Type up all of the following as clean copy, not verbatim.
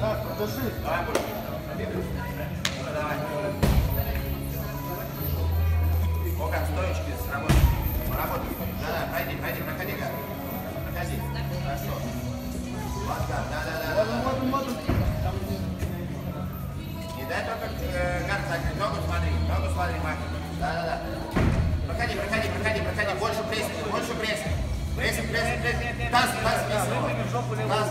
Так, подыши. Давай, давай. О, как стоечки сработали. Поработали. Да, пройди, пройди, проходи. Проходи. Хорошо. Вот так, да. Вот. Не дай только гард закрыть. Ногу смотри, мать. Да. Проходи. Больше прессинг. Прессинг. Таз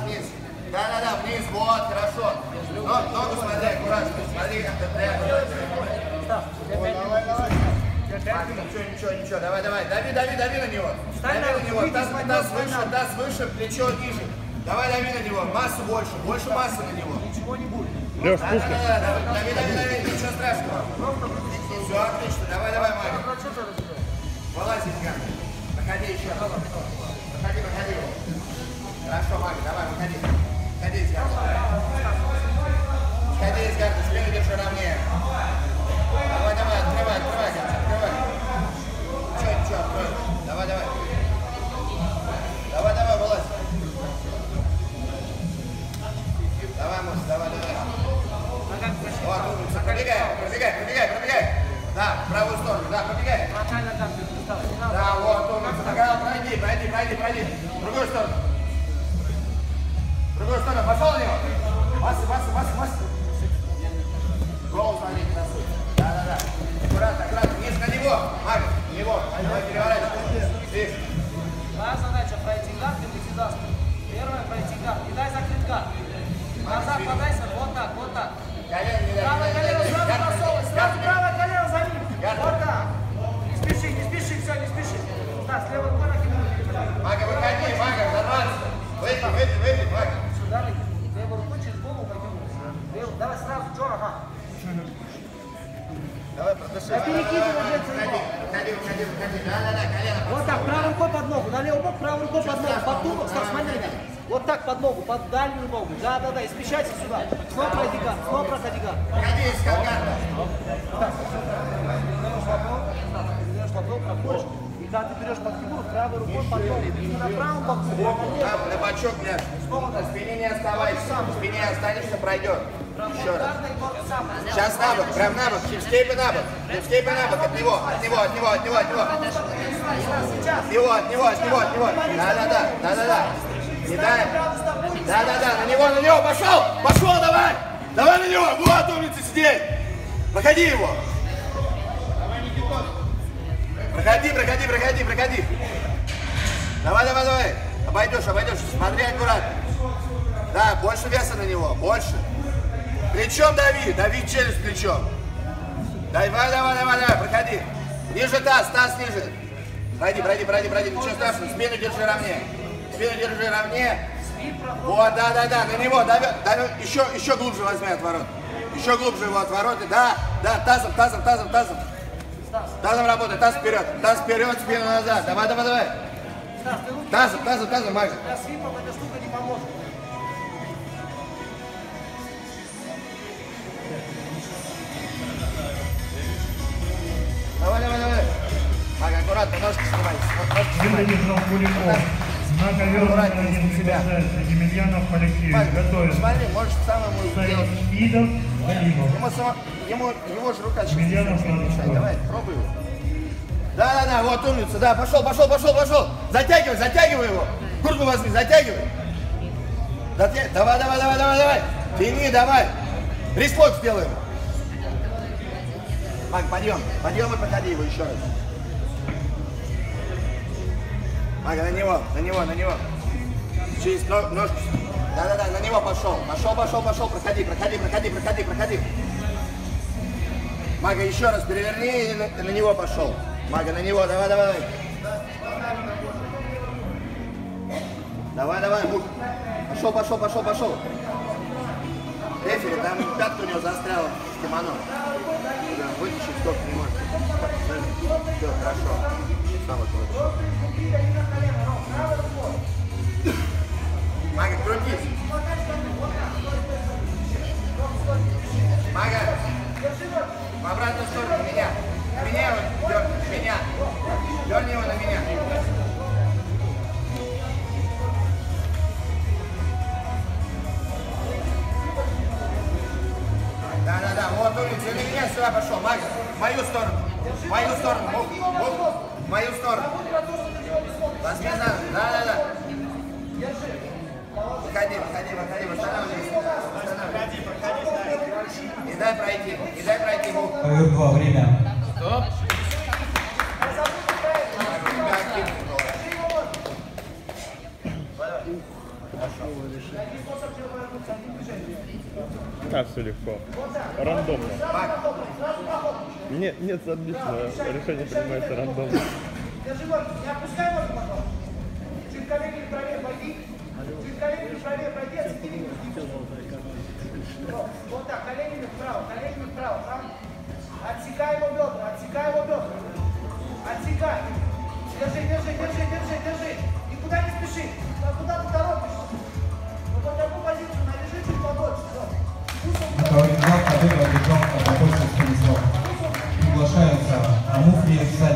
вниз. Да, вниз, вот, хорошо. Ногу смотри, аккуратно. Смотри, как ты прямо. Давай. Ничего. Давай. Дави на него. Таз выше, плечо ниже. Давай, дави на него. Массу больше массы на него. Ничего не будет. Да. Дави. Ничего страшного. Все, отлично. Давай, Марик. Вылазить как. Проходи еще. Проходи. Хорошо, Марик, давай, выходи. Сходи из гарда, спину держи ровнее. Давай, открывай. Чё, открой. Давай, вылазь. Давай, Мус, давай. Вот, умница, пробегай. Да, в правую сторону, да, пробегай. Да, вот, умница, пройди. В другую сторону. Пошел на него! Вас! Голову смотрите на суть. Да. Аккуратно. Вниз на него. Марк, на него. Давай переворачивай. Моя задача пройти гард и выйти даску. Первое, пройти гард. Не дай закрыть гард. Назад подайся. Вот так. Правое колено сразу просовывай. Сразу правое колено за ним. Вот так. Не спеши. Все, не спеши. Да, слева от параки. Мага, выходи. Мага, взорваться. Выйди, Мага. Сюда леги. Левую руку через голову подниму. Давай сразу, ага. Давай, продыши. Да перекидывай где-то его. Ходи. Да, колено. Вот так, правой рукой под ногу. На левый бок, правой рукой под ногу. Под тулок, смотри. Вот так под ногу, под дальнюю ногу. Да. И смещайся сюда. Снова проходи гар. Проходи из гарда. Так. Берешь лапу, проходишь. Когда ты берешь под фигуру, правой рукой подъем, и на правом боку. На бочок, блядь. На спине не оставайся. На спине останешься, пройдет. Еще раз. Сейчас на бок, прям на бок. Чипскейпы на бок. От него. От него. Да. Не дай. Да. На него. Пошел, давай. Давай на него. Вот, умница, сидеть. Проходи его. Проходи. Давай. Обойдешь. Смотри аккуратно. Да, больше веса на него, больше. Плечом дави челюсть плечом. Давай, проходи. Ниже таз ниже. Пройди. Ничего страшного, спину держи ровнее. Вот, да, на него, дави. Еще глубже возьми отворот. Еще глубже его отворот. Да, тазом. Тазом работай, таз вперед, спину назад. Давай. Тазом, Макс. Для свипов эта штука не поможет. Давай. Так, аккуратно, ножки снимай. Аккуратно, из себя. Смотри, можешь сам ему сделать. Его же рука чистит. Давай, пробуй его. Да, вот умница, да, пошел. Затягивай его. Куртку возьми, затягивай. Давай. Тяни, давай. Рисплок сделаем. Мак, подъем и подходи его еще раз. Мак, на него. Через ножку. Да, на него пошел, проходи. Мага, еще раз переверни и на него пошел. Мага, на него, давай. Давай, Мук. Пошел. Рефери, там пятка у него застряла в Кимано. Вытащить сколько не может. Все, хорошо. Сам отлично. Мага, крутись. Мага, в обратную сторону меня. Меня. Дерни его на меня. Да, вот улица. Я сюда пошел. В мою сторону. В мою сторону. В мою сторону. Возьми за... Да. Выходи. Восстанавливайся. Не дай пройти. Бог. Во время. Стоп. Как все легко. Рандомно. Нет, отлично. Решение принимается рандомно. Держи ворот, не опускай ворот, пожалуйста. Чуть колени правее пойди. Чуть колени правее пойди, отстегни. Вот так, коленями вправо. Отсекай его бедра. Отсекай. Держи. Никуда не спеши. Куда ты торопишься? Вот такую позицию нарежи чуть побольше. Второй глав, который объявлен на Приглашаются Амуфриев